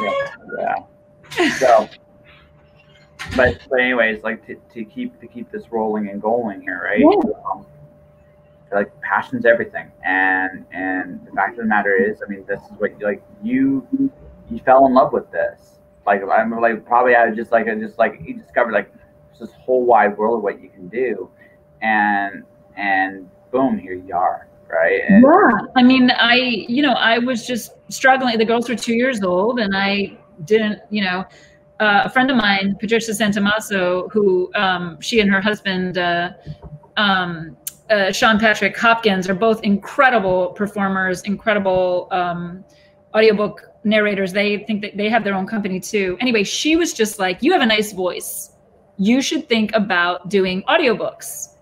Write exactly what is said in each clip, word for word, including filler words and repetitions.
Yeah. yeah. So, but, but anyways, like to, to keep to keep this rolling and going here, right? Yeah. Um, like passion's everything, and and the fact of the matter is, I mean, this is what like you you fell in love with this. Like I'm like probably I was just like I just like you discovered like this whole wide world of what you can do, and and boom, here you are, right? And yeah, I mean, I you know I was just struggling. The girls were two years old, and I didn't, you know. Uh, a friend of mine, Patricia Santamaso, who um, she and her husband, uh, um, uh, Sean Patrick Hopkins, are both incredible performers, incredible um, audiobook narrators. They think that they have their own company too. Anyway, she was just like, you have a nice voice. You should think about doing audiobooks.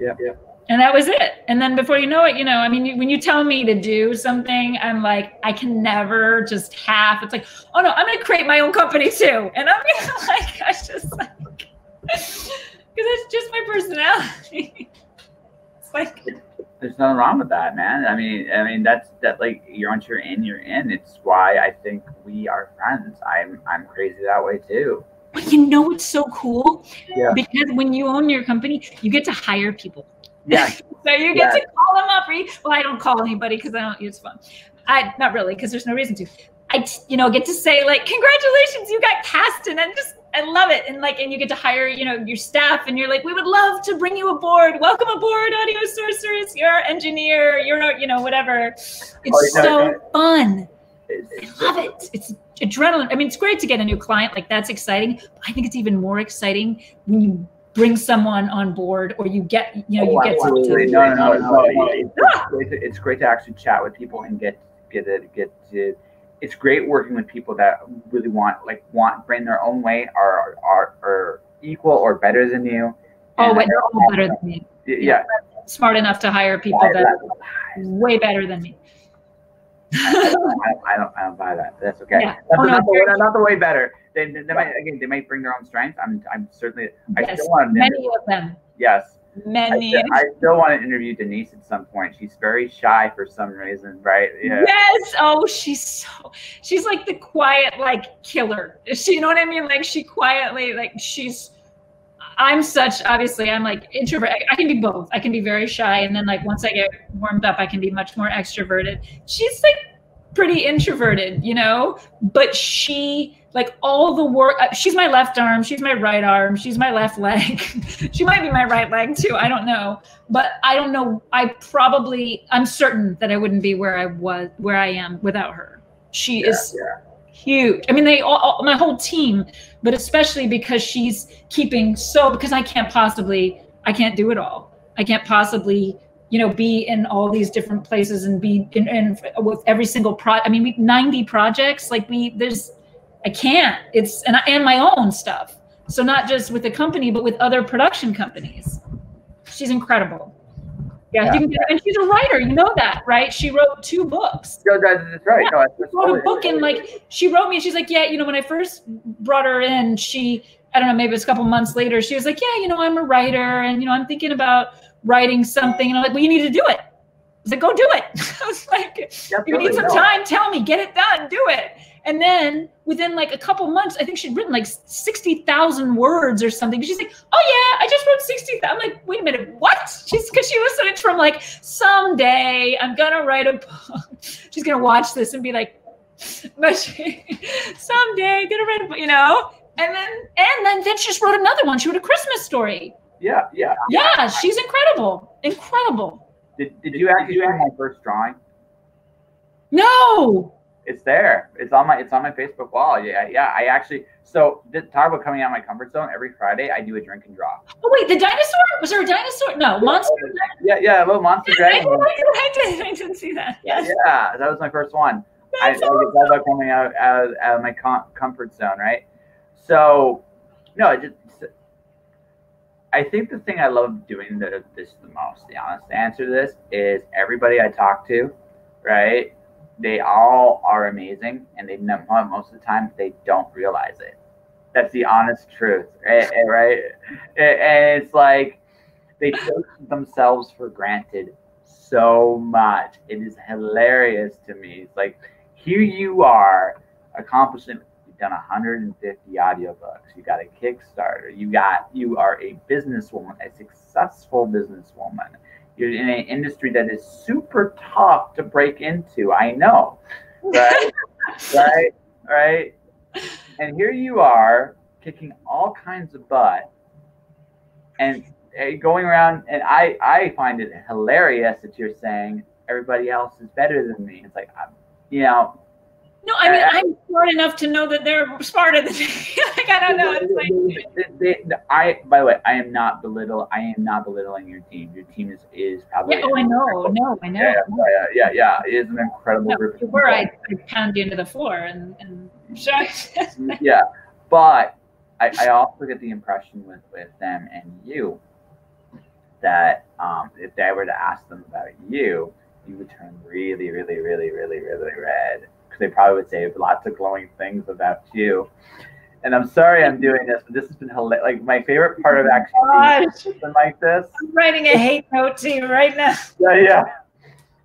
Yeah, yeah. And that was it. And then before you know it, you know, I mean, you, when you tell me to do something, I'm like, I can never just half. It's like, oh no, I'm going to create my own company too. And I'm gonna, like, I just like, because it's just my personality. It's like, there's nothing wrong with that, man. I mean, I mean, that's that like, you're once you're in, you're in. It's why I think we are friends. I'm, I'm crazy that way too. But you know, it's so cool yeah. because when you own your company, you get to hire people. Yeah. So you get yeah. to call them up. Right? Well, I don't call anybody because I don't use phone. I not really because there's no reason to. I you know get to say like congratulations, you got cast, and then just I love it, and like and you get to hire you know your staff, and you're like we would love to bring you aboard. Welcome aboard, Audio Sorceress. You're our engineer. You're you know whatever. It's oh, so know. fun. It's, I love it. It's adrenaline. I mean, it's great to get a new client. Like that's exciting. But I think it's even more exciting when you bring someone on board, or you get, you know, oh, you get absolutely. to. No, no, no, no, no. It's, ah! great to, it's great to actually chat with people and get, get it, get to. It's great working with people that really want, like, want bring their own way, are are, are equal or better than you. Oh, wait, they're all better than me. Yeah. yeah, smart enough to hire people that are way better than me. I, don't, I don't, I don't buy that. That's okay. Yeah. That's oh, not, no, the, not the way better. They, they, they yeah. might again. They might bring their own strengths. I'm, I'm certainly. Yes. I still want to many of them. Yes, many. I, I still want to interview Denise at some point. She's very shy for some reason, right? Yeah. Yes. Oh, she's so. She's like the quiet, like killer. She, you know what I mean? Like she quietly, like she's. I'm such, obviously, I'm like introvert. I can be both. I can be very shy. And then like, once I get warmed up, I can be much more extroverted. She's like pretty introverted, you know, but she like all the work, she's my left arm. She's my right arm. She's my left leg. She might be my right leg too. I don't know, but I don't know. I probably, I'm certain that I wouldn't be where I was, where I am without her. She yeah, is yeah. huge. I mean, they all, all, my whole team, but especially because she's keeping so, because I can't possibly, I can't do it all. I can't possibly, you know, be in all these different places and be in, in with every single pro. I mean, we ninety projects, like we, there's, I can't, it's, and, I, and my own stuff. So not just with the company, but with other production companies. She's incredible. Yeah, yeah. You can, and she's a writer, you know that, right? She wrote two books. No, that's right. Yeah, no, that's she wrote a book and like, she wrote me and she's like, yeah, you know, when I first brought her in, she, I don't know, maybe it was a couple months later, she was like, yeah, you know, I'm a writer and, you know, I'm thinking about writing something. And I'm like, well, you need to do it. I was like, go do it. I was like, Definitely you need some no. time, tell me, get it done, do it. And then within like a couple months, I think she'd written like sixty thousand words or something. She's like, oh yeah, I just wrote sixty thousand. I'm like, wait a minute, what? She's because she was switched from like, someday I'm gonna write a book. She's gonna watch this and be like, but she, someday I'm gonna write a book, you know? And then, and then, then she just wrote another one. She wrote A Christmas Story. Yeah, yeah. Yeah, she's incredible, incredible. Did, did you actually do my first drawing? No. It's there. It's on my. It's on my Facebook wall. Yeah, yeah. I actually. So talk about coming out of my comfort zone. Every Friday, I do a drink and draw. Oh wait, the dinosaur? Was there a dinosaur? No, monster. Yeah, yeah, a little monster dragon. I did. I didn't see that. Yes. Yeah, that was my first one. That's I, awesome. I talk about coming out, out, out of my com comfort zone, right? So, no, I just. I think the thing I love doing that this the most. The honest answer to this is everybody I talk to, right? They all are amazing, and they know most of the time they don't realize it. That's the honest truth, right? right? And it's like they take themselves for granted so much. It is hilarious to me. It's like here you are, accomplishment. You've done one hundred fifty audiobooks. You got a Kickstarter. You got you are a businesswoman, a successful businesswoman. You're in an industry that is super tough to break into. I know, right? right, right. And here you are kicking all kinds of butt and going around. And I, I find it hilarious that you're saying everybody else is better than me. It's like, I'm, you know. No, I mean, I, I'm smart enough to know that they're smarter than me. Like, I don't know. It's like, they, they, I, by the way, I am not belittle. I am not belittling your team. Your team is, is probably. Yeah, oh, I know. No, I know. Yeah, yeah, yeah, yeah. It is an incredible no, group. Where I, I pound you into the floor and, and yeah, but I, I also get the impression with, with them and you that um, if they were to ask them about you, you would turn really, really, really, really, really red. They probably would say lots of glowing things about you. And I'm sorry I'm doing this, but this has been hilarious. Like, my favorite part of actually something like this. I'm writing a hate note to you right now. Yeah, yeah.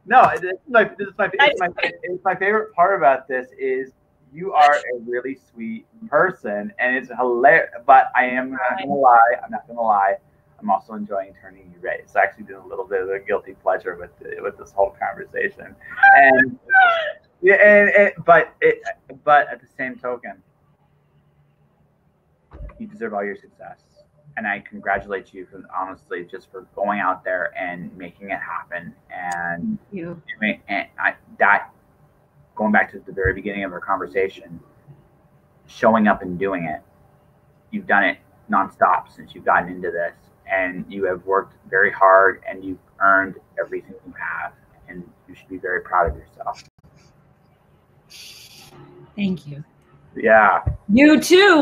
No, this is my, this is my, it's my, it's my favorite part about this is you are a really sweet person, and it's hilarious. But I am not going to lie. I'm not going to lie. I'm also enjoying turning you red. So I actually did a little bit of a guilty pleasure with the, with this whole conversation. And yeah, and, and but it, but at the same token, you deserve all your success, and I congratulate you for, honestly, just for going out there and making it happen. And thank you. And I, that, going back to the very beginning of our conversation, showing up and doing it. You've done it nonstop since you've gotten into this, and you have worked very hard, and you've earned everything you have, and you should be very proud of yourself. Thank you. Yeah. You too.